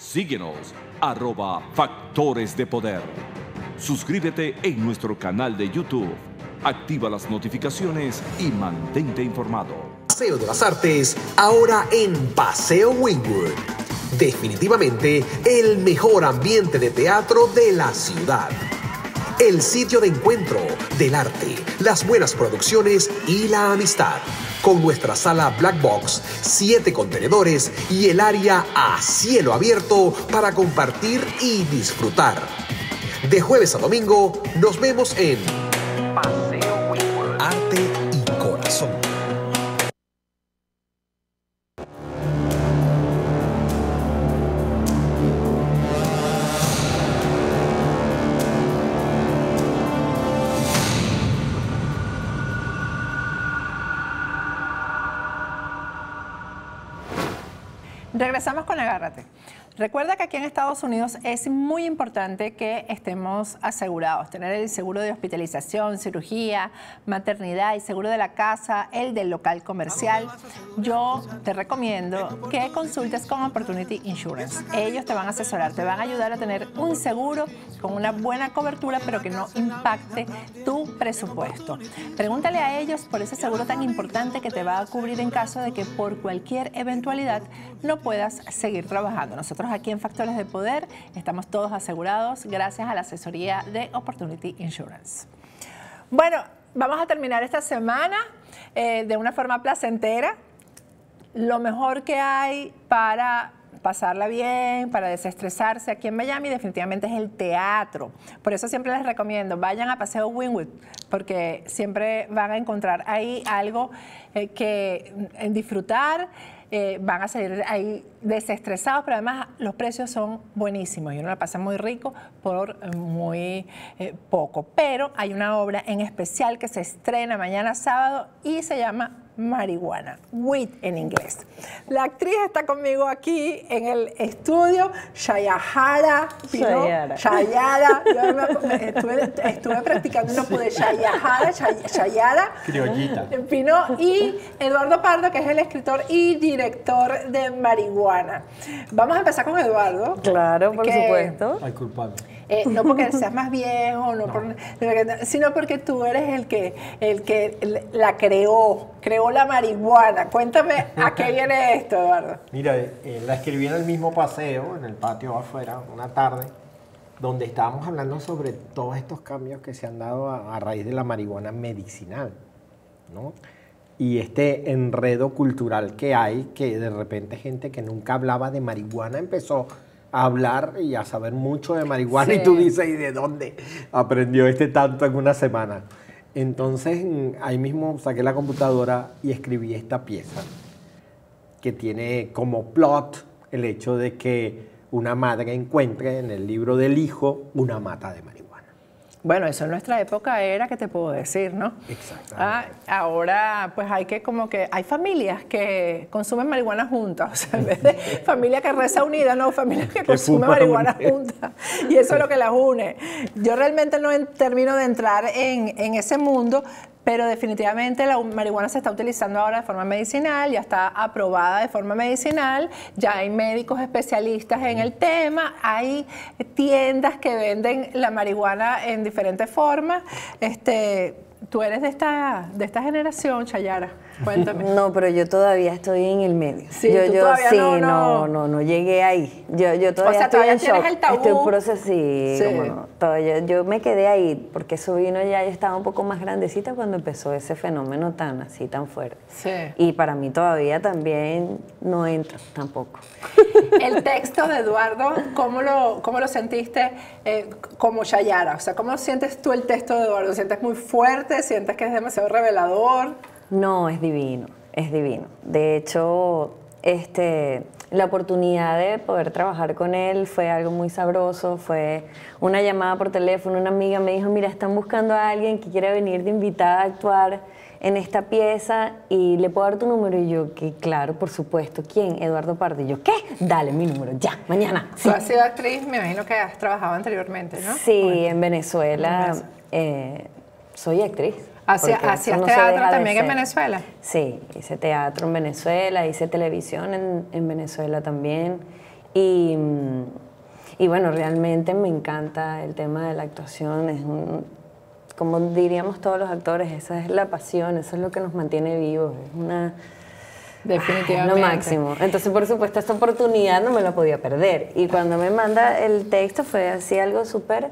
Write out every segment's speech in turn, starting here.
Síguenos, @Factores de Poder. Suscríbete en nuestro canal de YouTube. Activa las notificaciones y mantente informado. Paseo de las Artes, ahora en Paseo Wynwood. Definitivamente el mejor ambiente de teatro de la ciudad. El sitio de encuentro del arte, las buenas producciones y la amistad. Con nuestra sala Black Box, 7 contenedores y el área a cielo abierto para compartir y disfrutar. De jueves a domingo, nos vemos en Paseo Wynwood. Arte y corazón. Regresamos con Agárrate. Recuerda que aquí en Estados Unidos es muy importante que estemos asegurados, tener el seguro de hospitalización, cirugía, maternidad, el seguro de la casa, el del local comercial. Yo te recomiendo que consultes con Opportunity Insurance. Ellos te van a asesorar, te van a ayudar a tener un seguro con una buena cobertura, pero que no impacte tu presupuesto. Pregúntale a ellos por ese seguro tan importante que te va a cubrir en caso de que por cualquier eventualidad no puedas seguir trabajando. Nosotros aquí en Factores de Poder estamos todos asegurados gracias a la asesoría de Opportunity Insurance. Bueno, vamos a terminar esta semana de una forma placentera. Lo mejor que hay para pasarla bien, para desestresarse aquí en Miami definitivamente es el teatro. Por eso siempre les recomiendo, vayan a Paseo Wynwood, porque siempre van a encontrar ahí algo que disfrutar. Van a salir ahí desestresados, pero además los precios son buenísimos y uno la pasa muy rico por muy poco. Pero hay una obra en especial que se estrena mañana sábado y se llama Marihuana, Weed en inglés. La actriz está conmigo aquí en el estudio, Shayahara Pino. Shayahara. Yo estuve practicando, no pude. Shayahara criollita. Pino y Eduardo Pardo, que es el escritor y director de Marihuana. Vamos a empezar con Eduardo. Claro, por supuesto. Ay, culpable. No porque seas más viejo, no. Sino porque tú eres el que la creó la marihuana. Cuéntame a qué viene esto, Eduardo. Mira, la escribí en el mismo paseo, en el patio afuera, una tarde, donde estábamos hablando sobre todos estos cambios que se han dado a raíz de la marihuana medicinal, ¿no? Y este enredo cultural que hay, que de repente gente que nunca hablaba de marihuana empezó a hablar y a saber mucho de marihuana, sí. Y tú dices, ¿y de dónde aprendió este tanto en una semana? Entonces, ahí mismo saqué la computadora y escribí esta pieza, que tiene como plot el hecho de que una madre encuentre en el libro del hijo una mata de marihuana. Bueno, eso en nuestra época era, ¿qué te puedo decir, no? Exacto. Ah, ahora, pues hay que como que hay familias que consumen marihuana juntas, o sea, en vez de familia que reza unida, no, familia que consume marihuana juntas. Y eso es lo que las une. Yo realmente no termino de entrar en ese mundo, pero definitivamente la marihuana se está utilizando ahora de forma medicinal, ya está aprobada de forma medicinal, ya hay médicos especialistas en el tema, hay tiendas que venden la marihuana en diferentes formas. Tú eres de esta generación, Shayahara, cuéntame. No, pero yo todavía estoy en el medio. Sí, no llegué ahí. Yo todavía, o sea, estoy en shock. El tabú. Estoy en proceso, sí. No, todavía, yo me quedé ahí, porque eso vino ya, yo estaba un poco más grandecita cuando empezó ese fenómeno tan así, tan fuerte. Sí. Y para mí todavía también no entro tampoco. El texto de Eduardo, ¿cómo lo sentiste como Shayahara? O sea, ¿cómo sientes tú el texto de Eduardo? ¿Sientes muy fuerte? ¿Sientes que es demasiado revelador? No, es divino, es divino. De hecho, la oportunidad de poder trabajar con él fue algo muy sabroso, fue una llamada por teléfono, una amiga me dijo, mira, están buscando a alguien que quiera venir de invitada a actuar en esta pieza y le puedo dar tu número. Y yo, que claro, por supuesto. ¿Quién? Eduardo Pardo. Y yo, ¿qué? Dale mi número, ya, mañana. Sí. Tú has sido actriz, me imagino que has trabajado anteriormente, ¿no? Sí, bueno, en Venezuela. Soy actriz. ¿Hacías teatro también en Venezuela? Sí, hice teatro en Venezuela, hice televisión en Venezuela también. Y bueno, realmente me encanta el tema de la actuación. Es un, como diríamos todos los actores, esa es la pasión, eso es lo que nos mantiene vivos. Es una... Definitivamente. Lo máximo. Entonces, por supuesto, esta oportunidad no me la podía perder. Y cuando me manda el texto fue así algo súper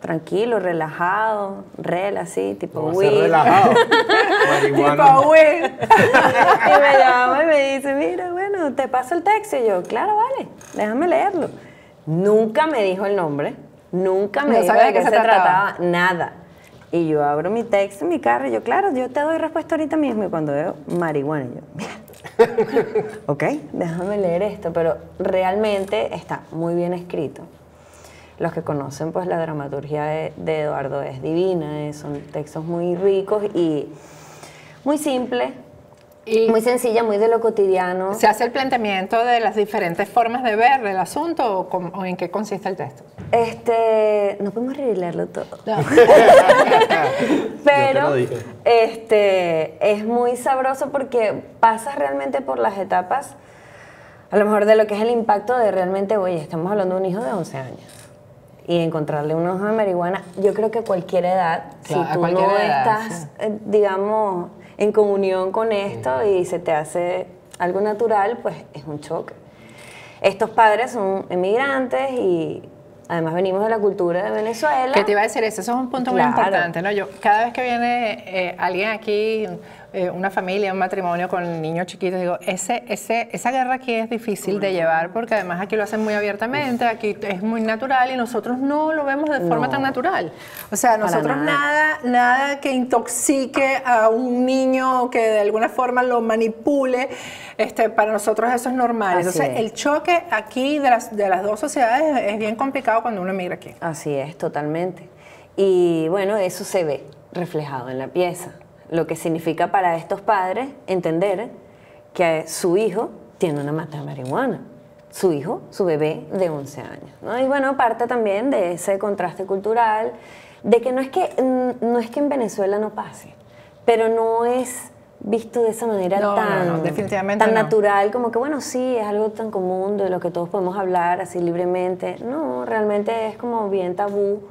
tranquilo, relajado, así, tipo Will. Relajado. Tipo Will. Y me llama y me dice, mira, bueno, te paso el texto. Y yo, claro, vale, déjame leerlo. Nunca me dijo el nombre, nunca me dijo de qué se trataba, nada. Y yo abro mi texto en mi carro y yo, claro, yo te doy respuesta ahorita mismo. Y cuando veo marihuana, yo, mira, ok, déjame leer esto. Pero realmente está muy bien escrito. Los que conocen, pues, la dramaturgia de Eduardo es divina. Son textos muy ricos y muy simples, muy sencilla, muy de lo cotidiano. ¿Se hace el planteamiento de las diferentes formas de ver el asunto o en qué consiste el texto? No podemos revelarlo todo. No. Pero es muy sabroso porque pasas realmente por las etapas, a lo mejor de lo que es el impacto de realmente, oye, estamos hablando de un hijo de 11 años. Y encontrarle un ojo de marihuana, yo creo que a cualquier edad, claro, si tú no estás, digamos, en comunión con esto y se te hace algo natural, pues es un choque. Estos padres son emigrantes y además venimos de la cultura de Venezuela. ¿Qué te iba a decir? Eso es un punto muy importante, ¿no? Yo, cada vez que viene alguien aquí, una familia, un matrimonio con niños chiquitos, digo, esa guerra aquí es difícil de llevar porque además aquí lo hacen muy abiertamente, aquí es muy natural y nosotros no lo vemos de forma tan natural. O sea, nosotros nada que intoxique a un niño, que de alguna forma lo manipule, para nosotros eso es normal. Entonces, el choque aquí de las dos sociedades es bien complicado cuando uno emigra aquí. Así es, totalmente. Y bueno, eso se ve reflejado en la pieza. Lo que significa para estos padres entender que su hijo tiene una mata de marihuana. Su hijo, su bebé de 11 años. ¿No? Y bueno, parte también de ese contraste cultural, de que no es que en Venezuela no pase, pero no es visto de esa manera tan natural, como que bueno, sí, es algo tan común de lo que todos podemos hablar así libremente. No, realmente es como bien tabú.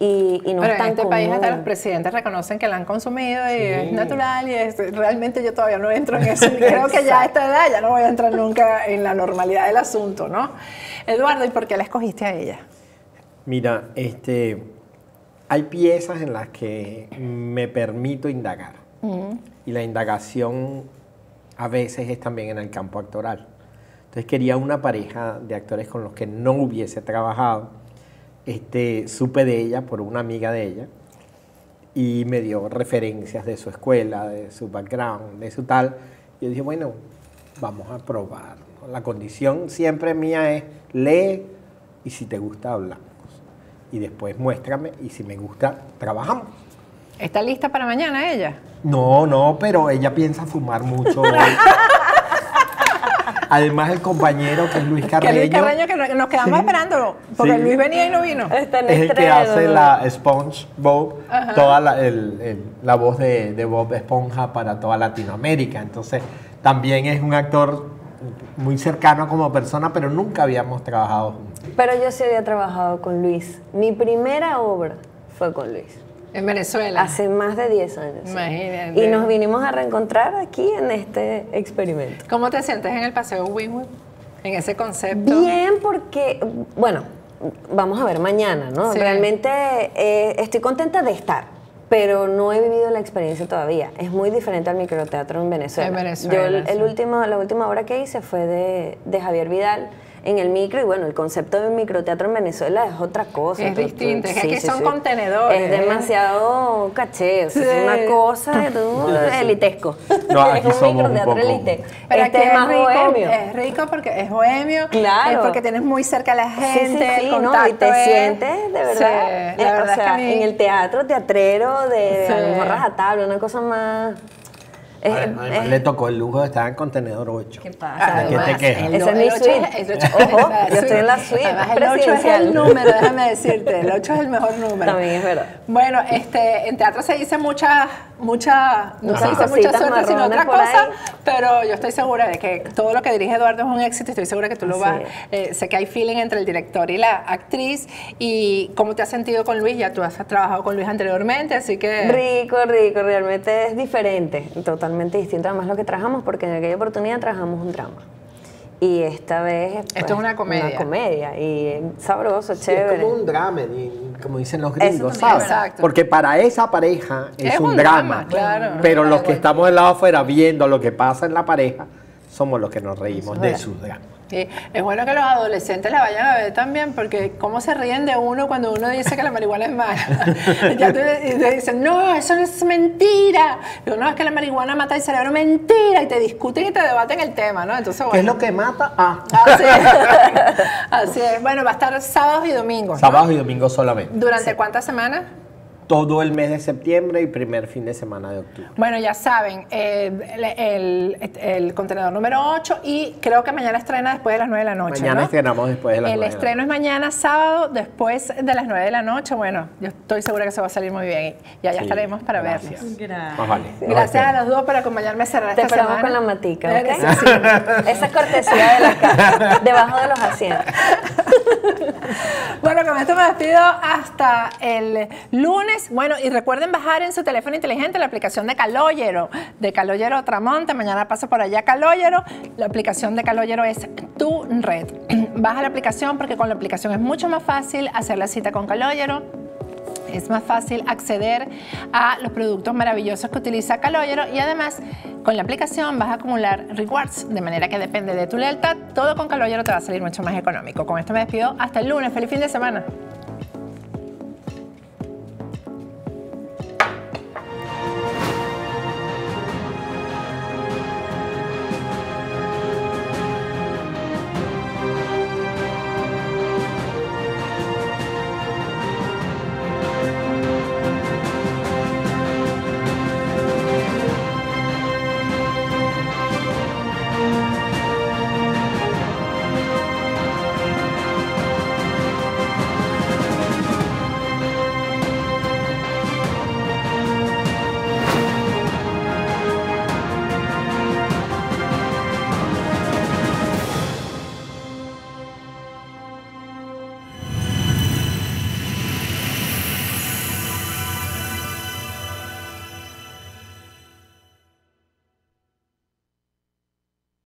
Y no, pero es tan en este país hasta los presidentes reconocen que la han consumido y es natural y realmente yo todavía no entro en eso. Y creo que ya a esta edad ya no voy a entrar nunca en la normalidad del asunto, ¿no? Eduardo, ¿y por qué la escogiste a ella? Mira, hay piezas en las que me permito indagar y la indagación a veces es también en el campo actoral. Entonces quería una pareja de actores con los que no hubiese trabajado. Supe de ella por una amiga de ella y me dio referencias de su escuela, de su background, de su tal. Y yo dije, bueno, vamos a probar. La condición siempre mía es lee y si te gusta hablamos. Y después muéstrame y si me gusta trabajamos. ¿Está lista para mañana ella? No, no, pero ella piensa fumar mucho hoy. Además, el compañero que es Luis Carreño. Que Luis Carreño, que nos quedamos esperándolo, porque Luis venía y no vino. Es el que hace la SpongeBob, toda la voz de Bob Esponja para toda Latinoamérica. Entonces, también es un actor muy cercano como persona, pero nunca habíamos trabajado juntos. Pero yo sí había trabajado con Luis. Mi primera obra fue con Luis. En Venezuela. Hace más de 10 años. Imagínate. Y nos vinimos a reencontrar aquí en este experimento. ¿Cómo te sientes en el Paseo Wynwood? En ese concepto. Bien, porque, bueno, vamos a ver mañana, ¿no? Sí. Realmente estoy contenta de estar, pero no he vivido la experiencia todavía. Es muy diferente al microteatro en Venezuela. En Venezuela. Yo, la última obra que hice fue de Javier Vidal. En el micro, y bueno, el concepto de microteatro en Venezuela es otra cosa. Es distinto, es que son contenedores. Es demasiado caché, es una cosa elitesco. No, aquí es un microteatro elite. Pero aquí es más bohemio. Es rico porque es bohemio, claro, porque tienes muy cerca a la gente, el contacto. Y te sientes, de verdad, o sea, en el teatro teatrero de a lo mejor rajatabla, una cosa más... Además, le tocó el lujo de estar en contenedor 8. ¿Qué pasa? ¿De qué te quejas? Ese es mi suite. Ojo, yo estoy en la suite. Además, el 8 es el número, déjame decirte. El 8 es el mejor número. También es verdad. Bueno, en teatro se dice mucha suerte, sino otra cosa, pero yo estoy segura de que todo lo que dirige Eduardo es un éxito. Estoy segura que tú lo vas. Sé que hay feeling entre el director y la actriz. ¿Y cómo te has sentido con Luis? Ya tú has trabajado con Luis anteriormente, así que... Rico, rico. Realmente es diferente, totalmente distinto. Además, lo que trabajamos, porque en aquella oportunidad trabajamos un drama. Y esta vez... Pues, esto es una comedia. Una comedia. Y sabroso, sí, chévere. Es como un drama, como dicen los gringos, ¿sabes? Exacto. Porque para esa pareja es un drama. Claro, pero los que estamos del lado afuera viendo lo que pasa en la pareja, somos los que nos reímos de sus dramas. Sí, es bueno que los adolescentes la vayan a ver también, porque cómo se ríen de uno cuando uno dice que la marihuana es mala. Ya te dicen, no, eso no es mentira. Y uno es que la marihuana mata el cerebro, mentira. Y te discuten y te debaten el tema, ¿no? Entonces, bueno. ¿Qué es lo que mata? Ah. Así es. Así es. Bueno, va a estar sábados y domingos. Sábados y domingos solamente. ¿Durante cuántas semanas? Todo el mes de septiembre y primer fin de semana de octubre. Bueno, ya saben, el contenedor número 8, y creo que mañana estrena después de las 9 de la noche. Mañana, ¿no? Estrenamos después de las 9 de la noche. El estreno es mañana sábado después de las 9 de la noche. Bueno, yo estoy segura que eso va a salir muy bien y allá estaremos para verlos. Gracias. Vale. Gracias a los dos por acompañarme a cerrar esta semana. Te esperamos con la matica, ¿ok? Sí. Esa cortesía de la casa, debajo de los asientos. Bueno, con esto me despido hasta el lunes. Bueno, y recuerden bajar en su teléfono inteligente la aplicación de Caloyero. De Caloyero Tramonte, mañana paso por allá a Caloyero. La aplicación de Caloyero es tu red. Baja la aplicación, porque con la aplicación es mucho más fácil hacer la cita con Caloyero. Es más fácil acceder a los productos maravillosos que utiliza Caloyero, y además con la aplicación vas a acumular rewards, de manera que depende de tu lealtad. Todo con Caloyero te va a salir mucho más económico. Con esto me despido hasta el lunes. ¡Feliz fin de semana!